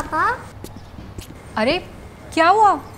पापा? अरे क्या हुआ?